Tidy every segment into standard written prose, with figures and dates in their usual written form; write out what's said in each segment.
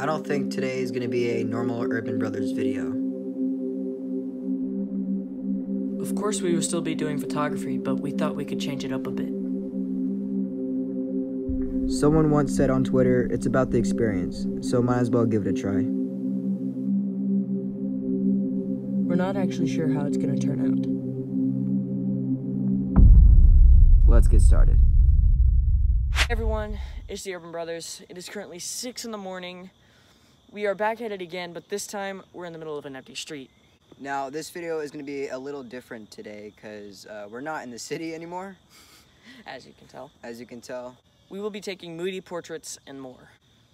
I don't think today is going to be a normal Urban Brothers video. Of course we will still be doing photography, but we thought we could change it up a bit. Someone once said on Twitter, it's about the experience, so might as well give it a try. We're not actually sure how it's going to turn out. Let's get started. Hey everyone, it's the Urban Brothers. It is currently 6 in the morning. We are back at it again, but this time we're in the middle of an empty street. Now, this video is going to be a little different today because we're not in the city anymore. As you can tell. We will be taking moody portraits and more.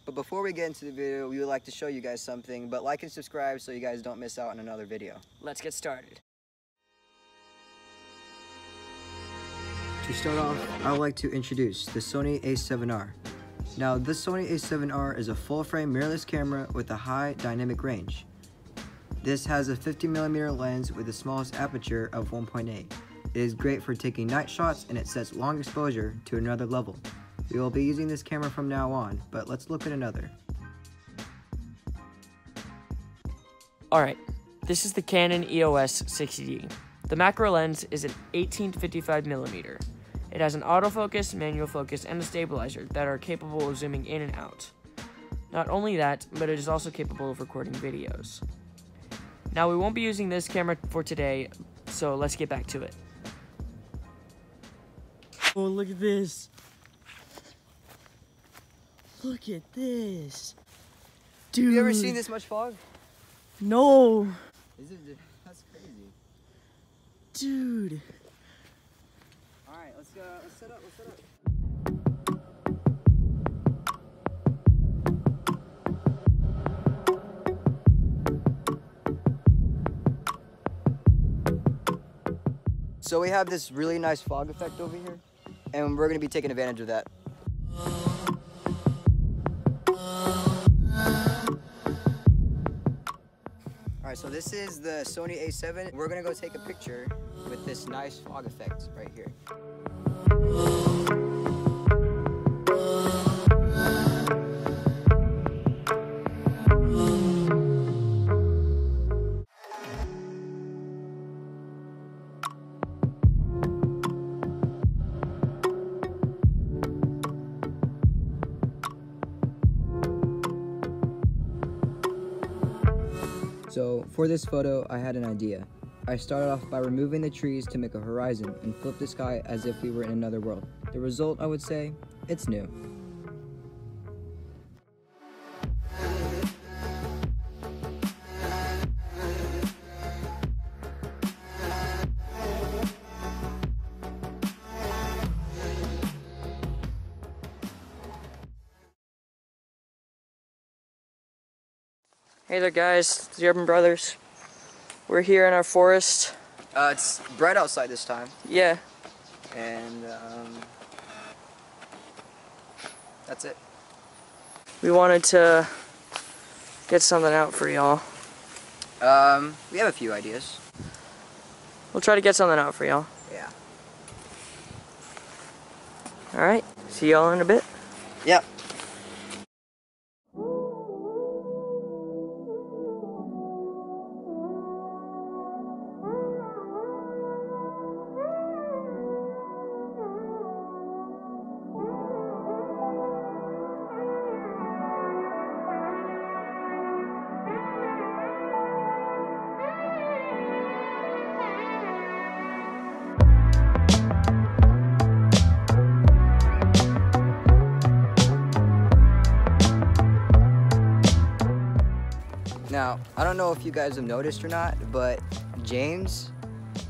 But before we get into the video, we would like to show you guys something, but like and subscribe so you guys don't miss out on another video. Let's get started. To start off, I would like to introduce the Sony A7R. Now, this Sony A7R is a full-frame mirrorless camera with a high dynamic range. This has a 50mm lens with the smallest aperture of 1.8. It is great for taking night shots and it sets long exposure to another level. We will be using this camera from now on, but let's look at another. Alright, this is the Canon EOS 60D. The macro lens is an 18-55mm. It has an autofocus, manual focus, and a stabilizer that are capable of zooming in and out. Not only that, but it is also capable of recording videos. Now, we won't be using this camera for today, so let's get back to it. Oh, look at this. Look at this. Dude. Have you ever seen this much fog? No. That's crazy. Dude. All right, let's set up, So we have this really nice fog effect over here, and we're gonna be taking advantage of that. Alright, so this is the Sony A7. We're gonna go take a picture with this nice fog effect right here. So, for this photo, I had an idea. I started off by removing the trees to make a horizon and flip the sky as if we were in another world. The result, I would say, it's new. Hey there guys, it's the Urban Brothers. We're here in our forest. It's bright outside this time. Yeah. And that's it. We wanted to get something out for y'all. We have a few ideas. We'll try to get something out for y'all. Yeah. Alright, see y'all in a bit. Yep. Now, I don't know if you guys have noticed or not, but James,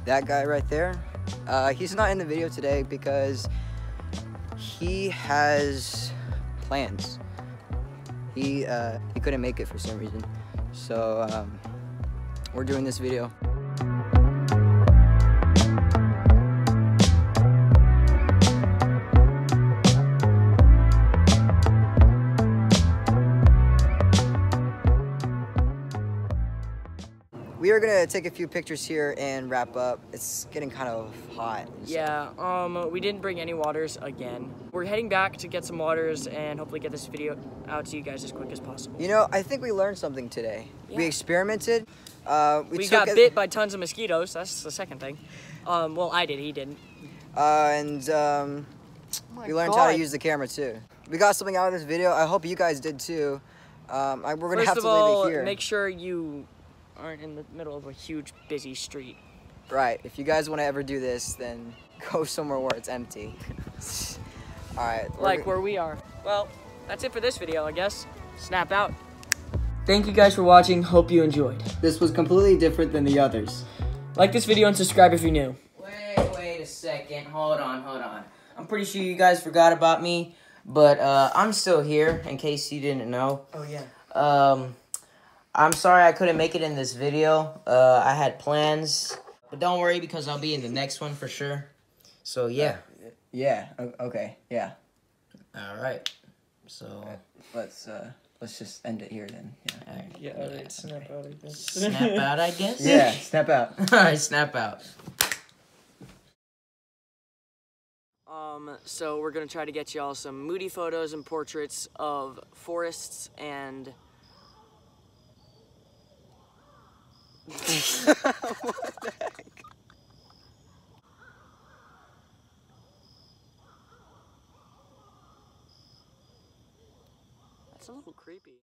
that guy right there, he's not in the video today because he has plans. He couldn't make it for some reason, so we're doing this video. We are gonna take a few pictures here and wrap up. It's getting kind of hot. Yeah, we didn't bring any waters again. We're heading back to get some waters and hopefully get this video out to you guys as quick as possible. You know, I think we learned something today. Yeah. We experimented. We got bit by tons of mosquitoes. That's the second thing. Well, I did, he didn't. We learned how to use the camera too. We got something out of this video. I hope you guys did too. We're gonna have to leave it here. Make sure you aren't in the middle of a huge busy street. Right, if you guys want to ever do this, then go somewhere where it's empty. All right, like where we are. Well, that's it for this video, I guess. Snap out. Thank you guys for watching. Hope you enjoyed. This was completely different than the others. Like this video and subscribe if you're new. Wait a second. Hold on. I'm pretty sure you guys forgot about me, but I'm still here in case you didn't know. Oh, yeah. I'm sorry I couldn't make it in this video. I had plans, but don't worry because I'll be in the next one for sure. So, yeah. Yeah, okay, yeah. All right. So, okay. Let's just end it here then. Yeah, all right. Yeah, all right. Snap out, I guess. Snap out, I guess? Yeah, snap out. All right, snap out. So we're gonna try to get y'all some moody photos and portraits of forests and what the heck? That's a little creepy.